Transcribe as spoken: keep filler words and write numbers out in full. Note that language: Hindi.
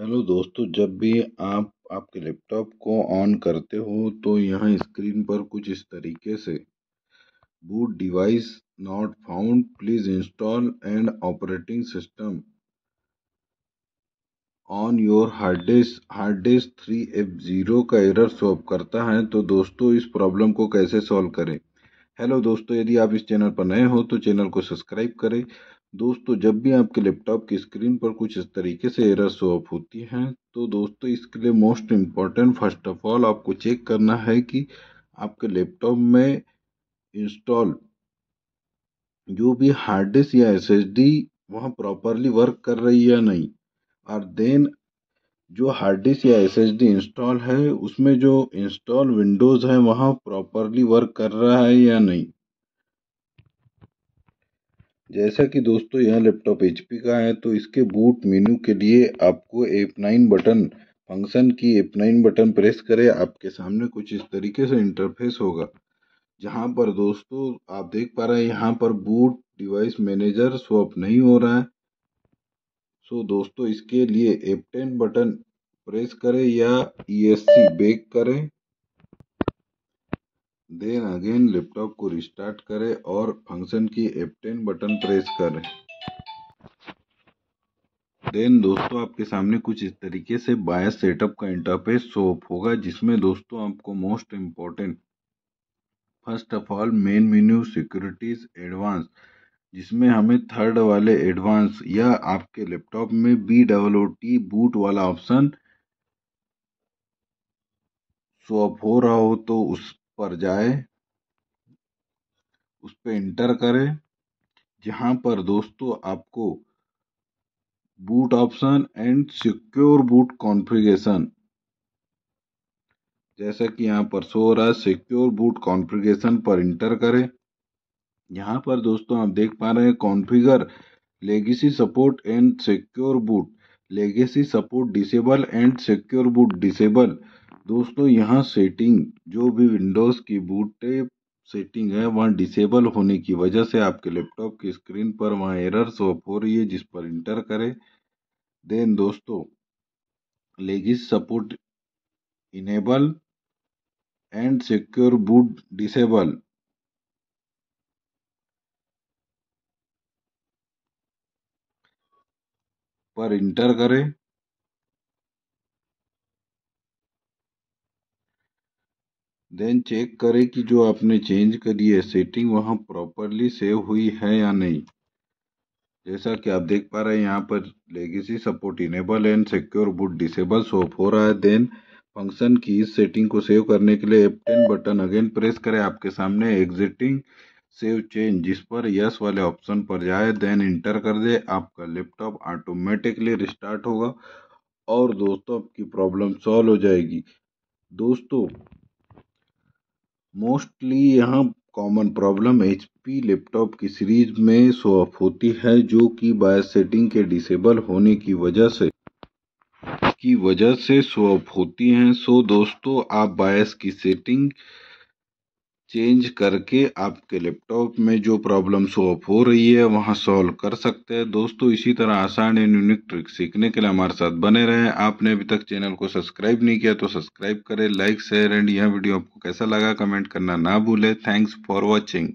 हेलो दोस्तों, जब भी आप आपके लैपटॉप को ऑन करते हो तो यहाँ स्क्रीन पर कुछ इस तरीके से boot device not found, please install and operating system on your hard disk hard disk three F zero का एरर शो अप करता है। तो दोस्तों, इस प्रॉब्लम को कैसे सॉल्व करें। हेलो दोस्तों, यदि आप इस चैनल पर नए हो तो चैनल को सब्सक्राइब करें। दोस्तों, जब भी आपके लैपटॉप की स्क्रीन पर कुछ इस तरीके से एरर शो अप होती हैं तो दोस्तों इसके लिए most important first of all आपको चेक करना है कि आपके लैपटॉप में इंस्टॉल जो भी हार्ड डिस्क या एसएसडी वहाँ प्रॉपरली वर्क कर रही है या नहीं, और देन जो हार्ड डिस्क या एसएसडी इंस्टॉल है उसमें जो इंस्टॉल विंडोज़ है वहाँ प्रॉपरली वर्क कर रहा है या नहीं। जैसा कि दोस्तों यह लैपटॉप एचपी का है तो इसके बूट मेनू के लिए आपको F nine button function key F nine button press करें। आपके सामने कुछ इस तरीके से इंटरफेस होगा जहां पर दोस्तों आप देख पा रहे हैं यहां पर boot device manager show up नहीं हो रहा है। सो दोस्तों इसके लिए एफ टेन बटन प्रेस करें या ई एस सी बैक करें, देन अगेन लैपटॉप को रिस्टार्ट करें और function key F ten button press करें। देन दोस्तों आपके सामने कुछ इस तरीके से बायस सेटअप का इंटरफेस शो अप होगा जिसमें दोस्तों आपको most important first of all main menu securities advance, जिसमें हमें थर्ड वाले एडवांस या आपके लैपटॉप में B double O T boot वाला ऑप्शन शो अप हो रहा हो तो उस पर जाए, उस पर इंटर करें, जहां पर दोस्तों आपको boot option and secure boot configuration, जैसा कि यहां पर शो हो रहा है, सिक्योर बूट कॉन्फ़िगरेशन पर इंटर करें। यहां पर दोस्तों आप देख पा रहे हैं configure legacy support and secure boot, legacy support disable and secure boot disable. दोस्तों यहाँ सेटिंग जो भी विंडोज़ की बूट सेटिंग है वहाँ डिसेबल होने की वजह से आपके लैपटॉप की स्क्रीन पर वहाँ एरर शो अप हो रही है, जिस पर इंटर करें। देन दोस्तों legacy support enable and secure boot disable, पर इंटर करें। देन चेक करें कि जो आपने चेंज करी है सेटिंग वहाँ प्रॉपरली सेव हुई है या नहीं। जैसा कि आप देख पा रहे हैं यहाँ पर legacy support enable and secure boot disable show up हो रहा है। देन फंक्शन की इस सेटिंग को सेव करने के लिए F ten button again press करें। आपके सामने एग्जिटिंग सेव चेंज, जिस पर यस वाले ऑप्शन पर जाए, देन इंटर कर दे। आपका लैपटॉप ऑटोमेटिकली रिस्टार्ट होगा और दोस्तों आपकी प्रॉब्लम सॉल्व हो जाएगी। दोस्तों मोस्टली यहाँ कॉमन प्रॉब्लम एचपी लैपटॉप की सीरीज में शो अप होती है जो कि बायस सेटिंग के डिसेबल होने की वजह से की वजह से शो अप होती हैं। सो दोस्तों आप बायस की सेटिंग चेंज करके आपके लैपटॉप में जो प्रॉब्लम शो अप हो रही है वहाँ सॉल्व कर सकते हैं। दोस्तों इसी तरह आसान एंड यूनिक ट्रिक सीखने के लिए हमारे साथ बने रहें। आपने अभी तक चैनल को सब्सक्राइब नहीं किया तो सब्सक्राइब करें। लाइक शेयर एंड यह वीडियो आपको कैसा लगा कमेंट करना ना भूलें। Thanks for watching.